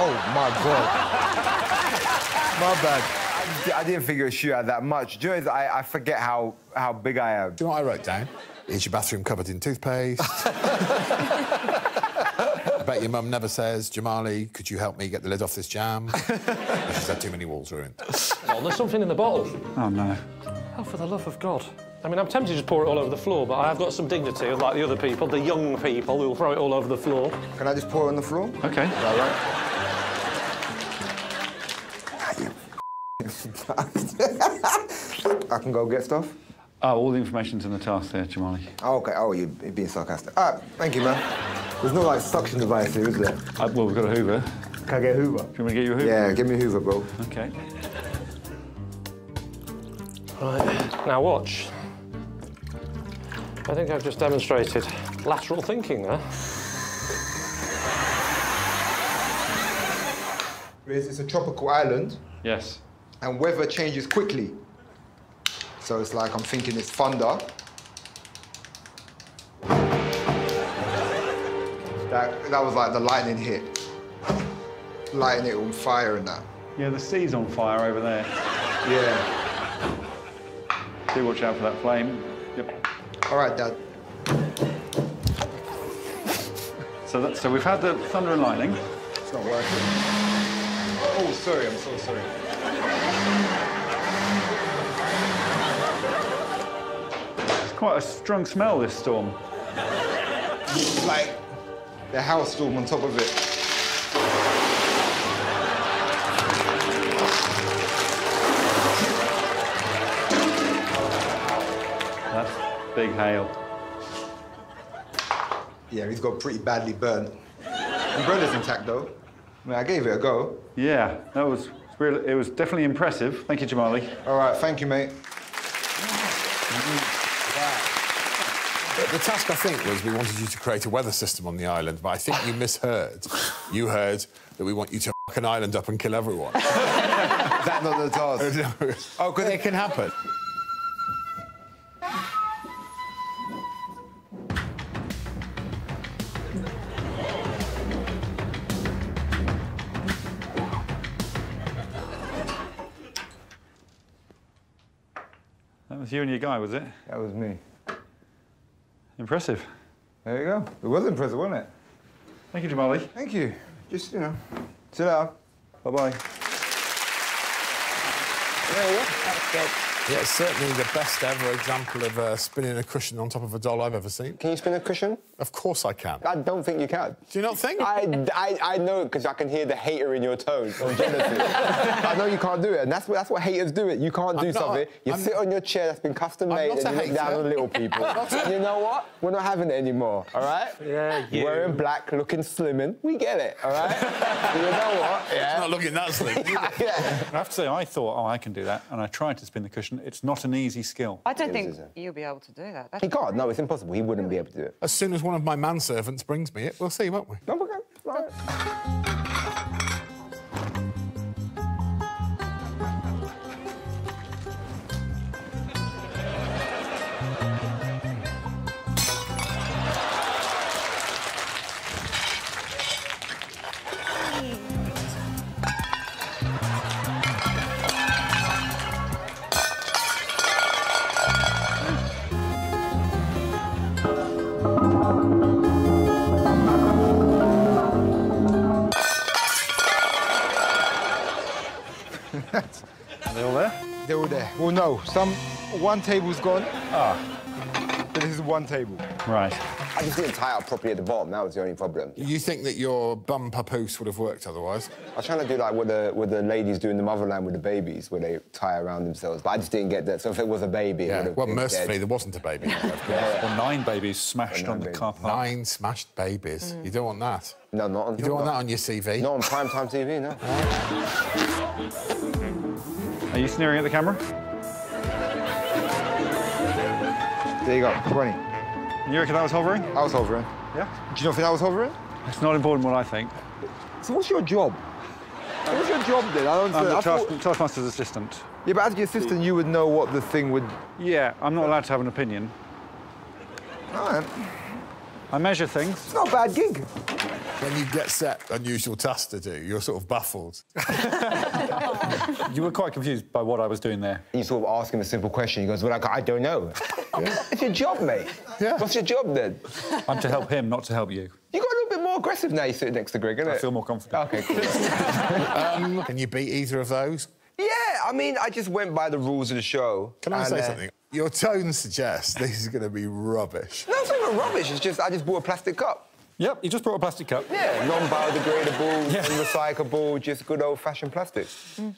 Oh, my God. My bad. I didn't figure a shoe out that much. Do you know, I forget how big I am. Do you know what I wrote down? Is your bathroom covered in toothpaste? I bet your mum never says, Jamali, could you help me get the lid off this jam? She's had too many walls ruined. Oh, there's something in the bottle. Oh, no. Oh, for the love of God. I mean, I'm tempted to just pour it all over the floor, but I've got some dignity, unlike the other people, the young people who will throw it all over the floor. Can I just pour it on the floor? OK. Is that right? I can go get stuff? Oh, all the information's in the task there, Jamali. Oh, OK. Oh, you're being sarcastic. All right, thank you, man. There's no, like, suction device here, is there? Well, we've got a Hoover. Can I get a Hoover? Do you want me to get you a Hoover? Yeah, give me a Hoover, bro. OK. Right, now watch. I think I've just demonstrated lateral thinking there. It's a tropical island. Yes. And weather changes quickly. So it's like I'm thinking it's thunder. That was like the lightning hit. Lightning on fire and that. Yeah, the sea's on fire over there. Yeah. Do watch out for that flame. Yep. All right, Dad. So we've had the thunder and lightning. It's not working. Oh, sorry, I'm so sorry. It's quite a strong smell, this storm. It's like the house storm on top of it. That's big hail. Yeah, he's got pretty badly burnt. Umbrella's intact, though. I mean, I gave it a go. Yeah, that was... It was definitely impressive. Thank you, Jamali. All right, thank you, mate. Wow. The task, I think, was we wanted you to create a weather system on the island, but I think you misheard. You heard that we want you to f*** an island up and kill everyone. That's not the task. Oh, because it can happen. That was you and your guy, was it? That was me. Impressive. There you go. It was impressive, wasn't it? Thank you, Jamali. Thank you. Just, you know, sit out. Bye-bye. Yeah, it's certainly the best ever example of spinning a cushion on top of a doll I've ever seen. Can you spin a cushion? Of course I can. I don't think you can. Do you not think? I know it because I can hear the hater in your tone. I know you can't do it, and that's what haters do. It. You can't do something. You sit on your chair that's been custom made and you look down on little people. You know what? We're not having it anymore. All right? Yeah. You. Wearing black, looking slim, and we get it. All right? You know what? Yeah. It's not looking that slim. Yeah. I have to say, I thought, oh, I can do that, and I tried to spin the cushion. It's not an easy skill. I don't think you'll be able to do that. That's he can't. No, it's impossible. He wouldn't be able to do it. As soon as one of my manservants brings me it, we'll see, won't we? No, we're going. Right. Well, no. One table's gone. Ah. But this is one table. Right. I just didn't tie it up properly at the bottom. That was the only problem. You think that your bum papoose would have worked otherwise? I was trying to do like what the ladies do in the motherland with the babies, where they tie around themselves. But I just didn't get that. So if it was a baby, yeah. It would have been mercifully dead. There wasn't a baby. Yeah. Well, 9 babies smashed on the car park. 9 smashed babies. Mm. You don't want that. No, not on. You don't want that on your CV. Not on primetime TV, no. Are you sneering at the camera? There you go, 20. You reckon I was hovering? I was hovering. Yeah? Do you not think I was hovering? It's not important what I think. So what's your job? What's your job then? I don't know. I'm the Taskmaster's assistant. Yeah, but as the assistant, you would know what the thing would... Yeah, I'm not allowed to have an opinion. All right. I measure things. It's not a bad gig. When you get set unusual tasks to do, you're sort of baffled. You were quite confused by what I was doing there. You sort of ask him a simple question, he goes, well, I don't know. Yeah. It's your job, mate. Yeah. What's your job, then? I'm to help him, not to help you. You got a little bit more aggressive now you sit next to Greg, isn't it? I feel more confident. OK, cool. Can you beat either of those? Yeah, I mean, I just went by the rules of the show. Can I say something? Your tone suggests this is going to be rubbish. No, it's not even rubbish, it's just I just bought a plastic cup. Yep, you just brought a plastic cup. Yeah, non-biodegradable, yeah. Recyclable, just good old-fashioned plastic. Mm.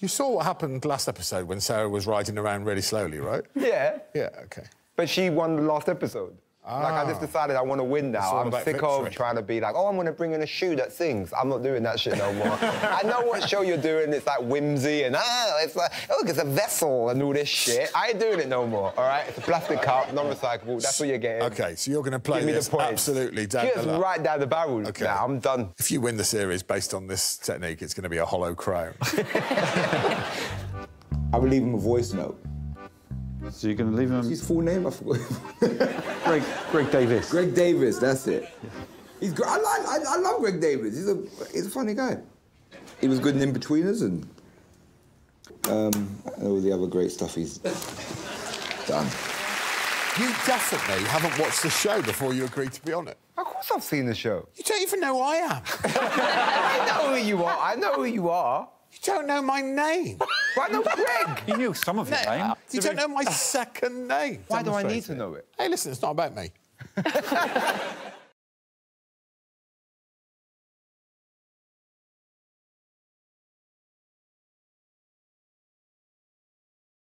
You saw what happened last episode when Sarah was riding around really slowly, right? Yeah. Yeah, OK. But she won the last episode. Ah. Like, I just decided I want to win now. I'm sick of trying to be like, oh, I'm going to bring in a shoe that sings. I'm not doing that shit no more. I know what show you're doing. It's like whimsy and, it's like, oh, look, it's a vessel and all this shit. I ain't doing it no more, all right? It's a plastic cup, non-recyclable. That's what you're getting. OK, so you're going to play this absolutely down the line. Right down the barrel. Okay. Now, I'm done. If you win the series based on this technique, it's going to be a hollow crown. I would leave him a voice note. So you're going to leave him... His full name? I forgot. Greg Davies. Greg Davies, that's it. Yeah. He's great. I love Greg Davies. He's a funny guy. He was good in In-Betweeners and... all the other great stuff he's done. You definitely haven't watched the show before you agreed to be on it. Of course I've seen the show. You don't even know who I am. I know who you are. I know who you are. You don't know my name. But I know Greg. You knew some of your name. You don't know my second name. Why do I need to know it? Hey, listen, it's not about me.